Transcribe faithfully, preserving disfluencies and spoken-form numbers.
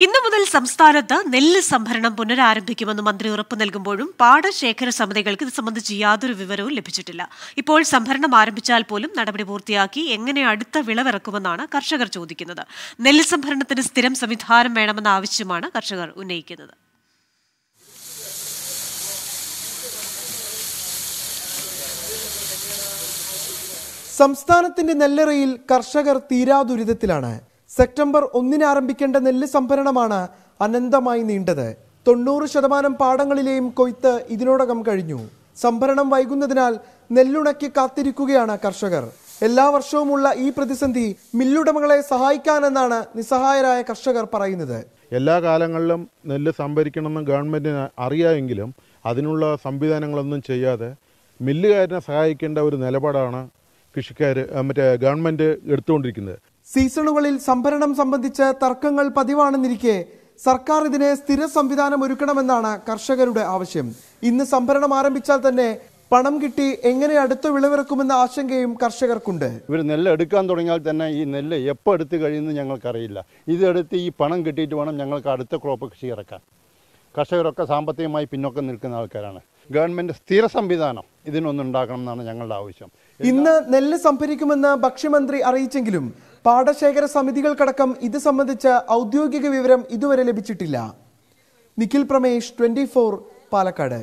In the Mudal Samstarata, Nil Samharanam Punar Arabic on the Mandri Europe Nelgumbodum, Pada Shaker Sam the Galka, some of the Giadu Viveru Lepicitilla. He pulled Samharanam Arabichal Polum, Nadabi Burtiaki, Engene Aditha Villa Rakumanana, Karshagar Chodikinada. Nil Samharanathan is Thiram Samit Haram Madam Avichimana, Karshagar Unakinada. സംസ്ഥാനത്തിന്റെ നെല്ലറയിൽ കർഷകർ തീരാ ദുരിതത്തിലാണ്. September ഒന്നിന് ആരംഭിക്കേണ്ട നെല്ല് സംഭരണമാണ് അനന്തമായി നീണ്ടത്. തൊണ്ണൂറ് ശതമാനം പാടങ്ങളിലെയും കൊയ്ത്ത് ഇതിനോടകം കഴിഞ്ഞു. സംഭരണം വൈകുന്നതിനാൽ നെല്ലുണക്കി കാത്തിരിക്കുകയാണ് കർഷകർ. എല്ലാ വർഷവുമുള്ള ഈ പ്രതിസന്ധി മില്ലുടമകളെ സഹായിക്കാനെന്നാണ് നിസ്സഹായരായ കർഷകർ പറയുന്നത്. എല്ലാ കാലങ്ങളിലും നെല്ല് സംഭരിക്കണമെന്ന് ഗവൺമെന്റിന് അറിയാമെങ്കിലും അതിനുള്ള സംവിധാനങ്ങളൊന്നും ചെയ്യാതെ മില്ലുകാരനെ സഹായിക്കേണ്ട ഒരു നിലപാടാണ് സീസണുകളിൽ സംഭരണം സംബന്ധിച്ച് തർക്കങ്ങൾ പതിവാണെന്നിരിക്കെ സർക്കാർ ഇതിനെ സ്ഥിര സംവിധാനം ഒരുക്കണമെന്നാണ് കർഷകരുടെ ആവശ്യം. ഇന്ന് സംഭരണം ആരംഭിച്ചാൽ തന്നെ പണം കിട്ടി എങ്ങനെ അടുത്ത വിളവിറക്കുമെന്ന ആശങ്കയും കർഷകർക്കുണ്ട്. ഇവർ നെല്ല് എടുക്കാൻ തുടങ്ങിയാൽ തന്നെ ഈ നെല്ല് എപ്പോൾ എടുത്തു കഴിയുമെന്ന് ഞങ്ങൾക്കറിയില്ല. ഇതെടുത്ത് ഈ പണം കിട്ടിയിട്ട് വേണം ഞങ്ങൾക്ക് അടുത്ത ക്രോപ്പ് കൃഷി ഇറക്കാൻ. കർഷകരൊക്കെ സാമ്പത്തികമായി പിന്നോക്കം നിൽക്കുന്ന ആൾക്കാരാണ്. ഗവൺമെന്റ് സ്ഥിര സംവിധാനം ഇതിനൊന്നുണ്ടാക്കണം എന്നാണ് ഞങ്ങളുടെ ആവശ്യം. ഇന്ന് നെല്ല് സംഭരിക്കുമെന്ന് ഭക്ഷ്യമന്ത്രി അറിയിച്ചെങ്കിലും പാടശേഖര സമിതികൾക്കടക്കം ഇത് സംബന്ധിച്ച ഔദ്യോഗിക വിവരം ഇതുവരെ ലഭിച്ചിട്ടില്ല. Nikhil Pramesh, twenty four, Palakkad.